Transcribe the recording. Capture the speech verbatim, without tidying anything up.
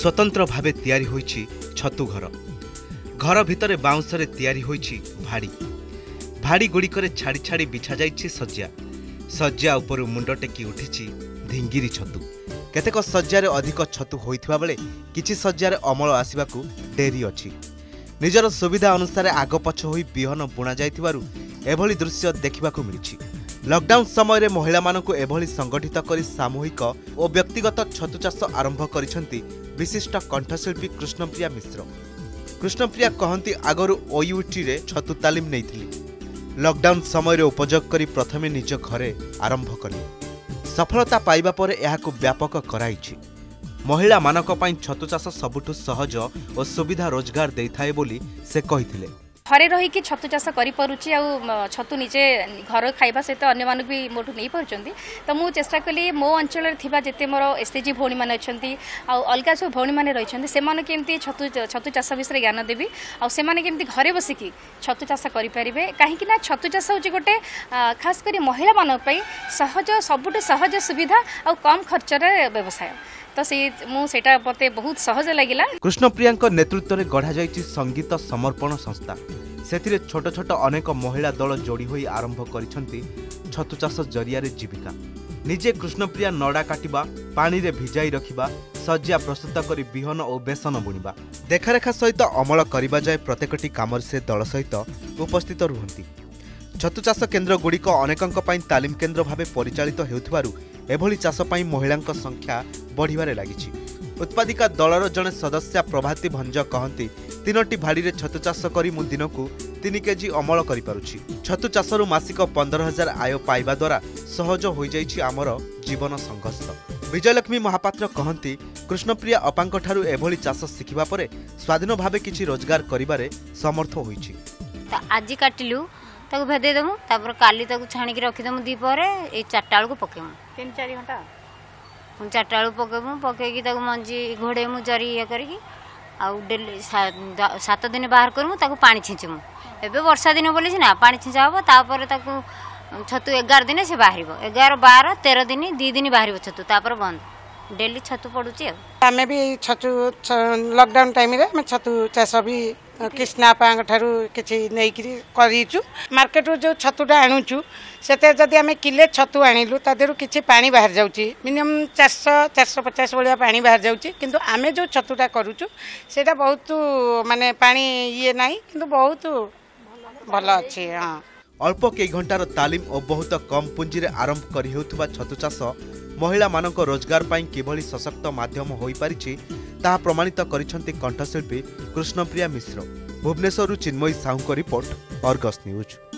स्वतंत्र भावे तैयारी होइछि छतु घर घर भितरे बाउंसरे तैयारी होइछि भाड़ी भाड़ी गुड़िकरे छाड़ी छाड़ी बिछा जाइछि सज्जा सज्जा ऊपर मुंड टेकी उठिछि धिंगिरी छतु केतेक सज्जारे अधिक छतु होइथिबा बेले किछि सज्जारे अमल आसिबाकू डेरी अछि। निजर सुविधा अनुसार आग पछ होई बिहन बुणा जाइथिबारू एभली दृश्य देखिबाकू मिलिछि। लॉकडाउन समय रे महिला मानकू एभली संगठित करी सामूहिक और व्यक्तिगत छतु चाष आरंभ करिसेंती विशिष्ट कंठशिल्पी कृष्णप्रिया मिश्र। कृष्णप्रिया कहंती आगरु ओयूटी रे छतु तालीम नैथिली। लॉकडाउन समय रे उपयोग करी प्रथमे निज घरे आरंभ कली। सफलता पाइबा पर एहाकू व्यापक कराइछि। महिला मानक पई छतु चाष सबुठु सहज और सुविधा रोजगार देइथाए बोली से कहिथिले। घरे रहीकि छतु चाष करुच्ची आ छतु निजे घर खाइबा सहित अन्य मानक भी मोठू नहीं पार्टी तो मुझे चेष्टा कली मो अंचल जिते मोर एसएचजी भौणी मैंने अच्छे अलग सब भौणी मैंने रही से कमी छतु छतु चाष विषय ज्ञान देवी आमने घरे बसिक छतु चाष करेंगे कहीं छतु चाष हूँ गोटे खास कर महिला मानी सहज सबुठ सहज सुविधा आ कम खर्चर व्यवसाय तो से मुटा मत बहुत सहज लगे। कृष्णप्रिया नेतृत्व में गढ़ा जा संगीत समर्पण संस्था से छोट छोट अनेक महिला दल जोड़ी होई आरंभ करिसेंती छतु चाष जरिया जीविका। निजे कृष्णप्रिया नड़ा काटिबा पानी रे भिजाई रखिबा सज्जा प्रस्तुत करी बिहन और बेसन बुणिबा देखारेखा सहित अमल करिबा जाय प्रत्येकटी कामर से दल सहित उपस्थित रुहंती। छतु चाष केन्द्र गुड़िक अनेकंक पई तालीम केन्द्र भावे परिचालित हेउथिबारू एभली चाष पई महिलांक संख्या बढ़िबारे लागिछि। उत्पादिका दलर जने सदस्य प्रभाती भंज कहंती तीनोटी भाड़ी रे छतु चाष करी मु दिनकू तीन केजी अमल करि पारुछि। छतु चाषरु मासिक पंदर हजार आय पाइबा द्वारा सहज होई जाइछि आमर जीवन संघर्ष। विजयलक्ष्मी महापात्र कहंती कृष्णप्रिया अपांक ठारु एभली चाष सिखिबा परे स्वाधीन भावे किछि रोजगार करिबारे समर्थ होइछि। त आज काटिलु ताकू भेदे देमु तापर काली ताकू छाणिक रखि देमु दीपरे ए चारटा बेलकू पकेमु तीन चार घंटा हम चारटा बेलकू पकेमु पकेकी ताकू मंजी घोडेमु जरी या करकी आउ डेली सात दिन बाहर करूँ पा छिंचमु एवं वर्षा दिन बोले सीना पा छिंचा हम तापर छतु एगार दिन से बाहर एगार बार तेरह दिन दी दिन बाहर छतु तापर बंद डेली छतु पड़ूँ। आम भी छतु लॉकडाउन टाइम में छतु चाष भी कृष्णापा ठारू किसी नहीं करूँ मार्केट जो छतुटा आणुचु से जदि आम किले छतु आणिलु तादेहरु किसी पानी बाहर जाऊँगी मिनिमम चार सौ चार सौ पचास भाया पानी बाहर जाऊँगी किंतु आमे जो छतुटा करूचु सेटा बहुत माने पानी ये नहीं किंतु बहुत भल अच्छे। हाँ अल्प कई घंटार तालीम और बहुत कम पुंजी रे आरंभ करि हेउथुबा छतु चाष महिला मानक रोजगार पाई किभली सशक्त माध्यम होई पारिछि ताहा प्रमाणित करिसेंति कंठशिल्पी Krishnapriya Mishra. Bhubaneswar Chinmayi Sahu report, Argus news.